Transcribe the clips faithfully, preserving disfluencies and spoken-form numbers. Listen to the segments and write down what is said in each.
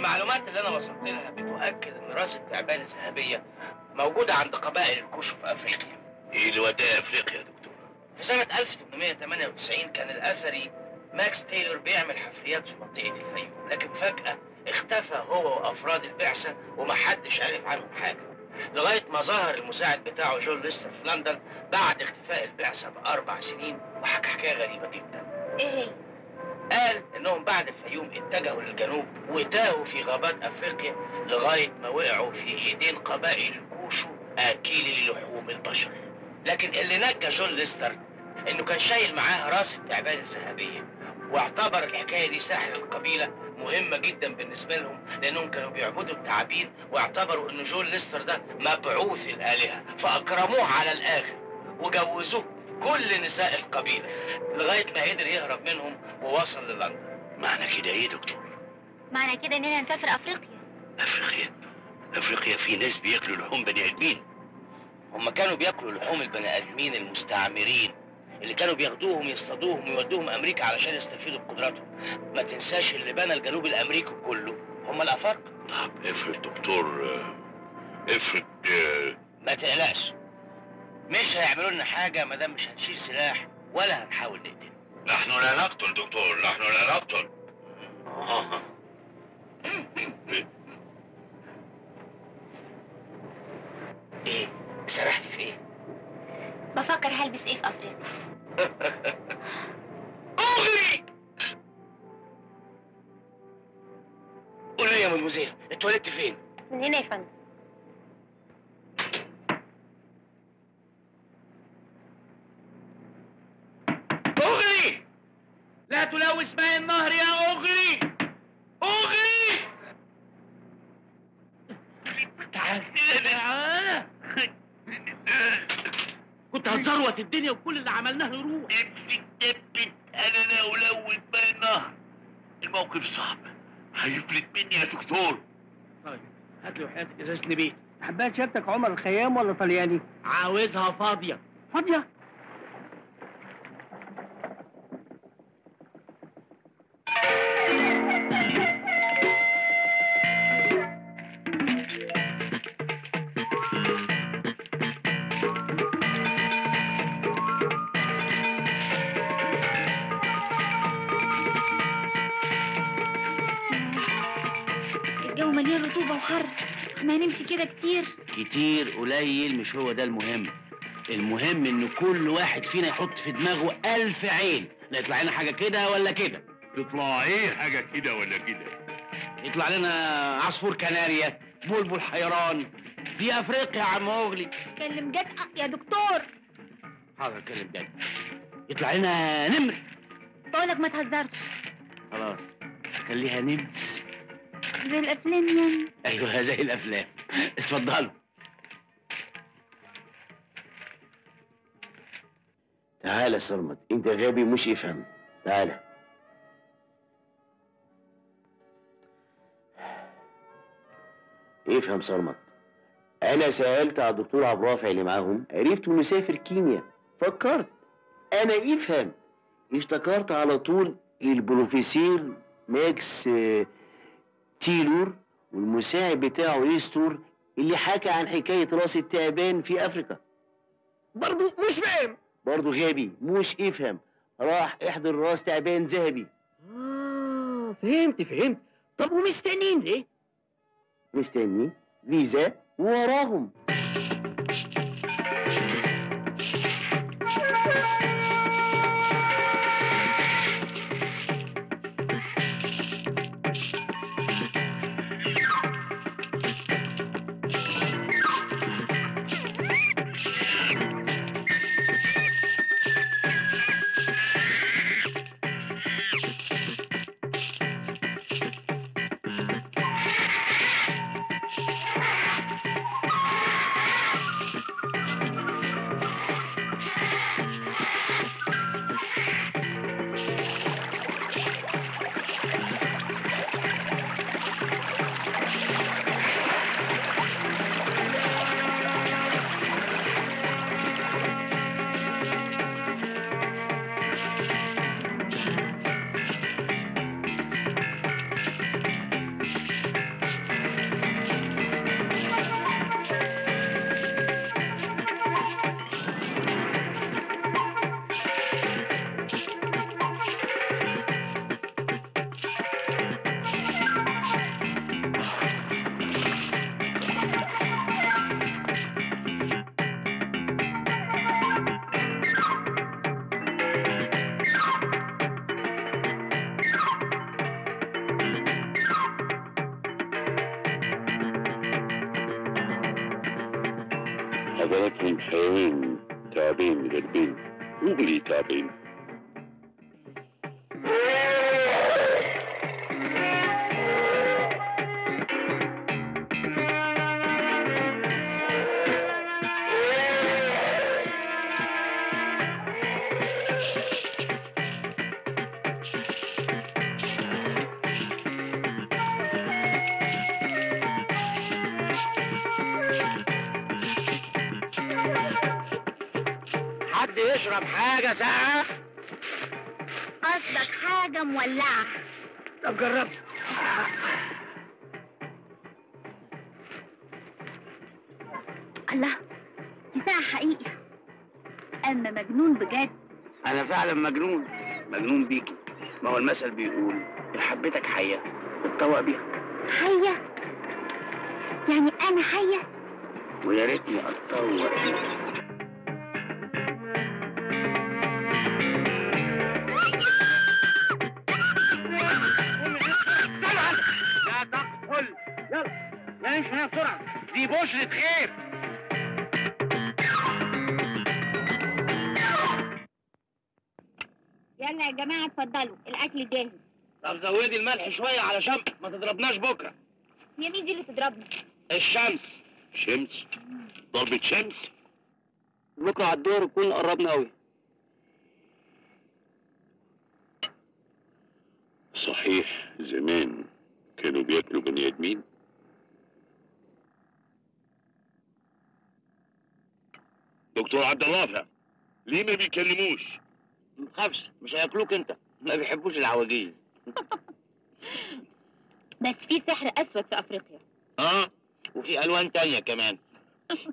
المعلومات اللي أنا وصلت لها بتؤكد إن راس التعبان الذهبية موجودة عند قبائل الكوشو في أفريقيا. إيه اللي وداها أفريقيا يا دكتور؟ في سنة ألف وثمانمائة وثمانية وتسعين كان الأثري ماكس تايلور بيعمل حفريات في منطقة الفيوم، لكن فجأة اختفى هو وأفراد البعثة ومحدش عرف عنهم حاجة، لغاية ما ظهر المساعد بتاعه جول ليستر في لندن بعد اختفاء البعثة بأربع سنين وحكى حكاية غريبة جدا. إيه؟ قال إنهم بعد الفيوم اتجهوا للجنوب وتاهوا في غابات أفريقيا لغاية ما وقعوا في إيدين قبائل الكوشو آكلي لحوم البشر. لكن اللي نجى جول ليستر إنه كان شايل معاه راس التعبان الذهبية، واعتبر الحكاية دي ساحر القبيلة مهمة جدا بالنسبة لهم لأنهم كانوا بيعبدوا التعابين، واعتبروا إن جول ليستر ده مبعوث الآلهة فأكرموه على الآخر وجوزوه كل نساء القبيلة لغاية ما قدر يهرب منهم ووصل للندن. معنى كده إيه دكتور؟ معنى كده إننا نسافر أفريقيا. أفريقيا؟ أفريقيا في ناس بياكلوا لحوم بني آدمين؟ هم كانوا بياكلوا لحوم البني آدمين المستعمرين اللي كانوا بياخدوهم يصطادوهم ويودوهم امريكا علشان يستفيدوا بقدراتهم. ما تنساش اللي بنى الجنوب الامريكي كله هم الافارقه. طب افرض دكتور افرض اه... ما تقلقش، مش هيعملوا لنا حاجه ما دام مش هنشيل سلاح ولا هنحاول نقتل. نحن لا نقتل دكتور، نحن لا نقتل. آه. ايه سرحتي في ايه؟ بفكر هلبس ايه في افريقيا. أغري! قولي لي يا مدموزيل، التواليت فين؟ من هنا يا فندم. أغري! لا تلوث ماء النهر يا أغري! أغري! تعال تعال، كنت هتزروت الدنيا وكل اللي عملناه يروح. امسك دبت، انا لا الوث باقي النهر. الموقف صعب، هيفلت مني يا دكتور. طيب هات لي وحياتك ازازه نبيل. حبايه سيادتك عمر الخيام ولا طلياني؟ عاوزها فاضيه. فاضيه؟ ما نمشي كده كتير كتير قليل، مش هو ده المهم. المهم ان كل واحد فينا يحط في دماغه ألف عين، لا يطلع لنا حاجه كده ولا كده. تطلع ايه حاجه كده ولا كده؟ يطلع لنا عصفور كناريا، بلبل حيران. دي افريقيا يا عم اغلي. كلم جد يا دكتور. حاضر كلم جد. يطلع لنا نمر. بقولك ما تهزرش. خلاص خليها نمس زي الافلام يعني. ايوه زي الافلام. اتفضلوا. تعالى يا صرمت، انت غبي ومش يفهم. تعالى. افهم صرمت، انا سالت على الدكتور عبد الرافع اللي معاهم، عرفت انه سافر كينيا. فكرت انا افهم، افتكرت على طول البروفيسور ماكس تايلور والمساعد بتاعه ليستور اللي حكى عن حكاية راس التعبان في أفريقيا. برضه مش فاهم. برضه غبي مش يفهم. راح احضر راس تعبان ذهبي. آه فهمت فهمت. طب ومستنين ليه؟ مستنين فيزا وراهم. بناكلهم حيوان تعبين من البيت، وغلي تعبين. يشرب حاجة ساقعة؟ قصدك حاجة مولعة. طب جربت. الله، دي ساعة حقيقي. أما مجنون بجد. أنا فعلا مجنون، مجنون بيكي. ما هو المثل بيقول إن حبيتك حية اتطوق بيها. حية؟ يعني أنا حية؟ ويا ريتني أتطوق بيها. مش هنا بسرعة، دي بشرة خير. يلا يا جماعة اتفضلوا، الأكل جاهز. طب زودي الملح شوية علشان ما تضربناش بكرة. هي مين دي اللي تضربنا؟ الشمس. شمس؟ ضربة شمس؟ بكرة على الدور نكون قربنا أوي. صحيح، زمان كانوا بياكلوا بني آدمين. دكتور عبد الرافع، ليه ما بيكلموش؟ ما تخافش، مش هياكلوك انت، ما بيحبوش العواجيز. بس في سحر اسود في افريقيا. اه، وفي الوان تانية كمان.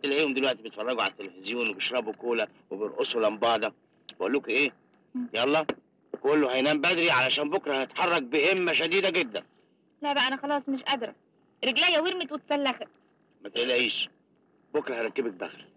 تلاقيهم دلوقتي بيتفرجوا على التلفزيون وبيشربوا كولا وبيرقصوا لمبادة. بقول لكم ايه؟ يلا كله هينام بدري علشان بكره هنتحرك بهمة شديدة جدا. لا بقى انا خلاص مش قادرة، رجليا ورمت واتسلخت. ما تقلقيش، بكره هركبك بخري.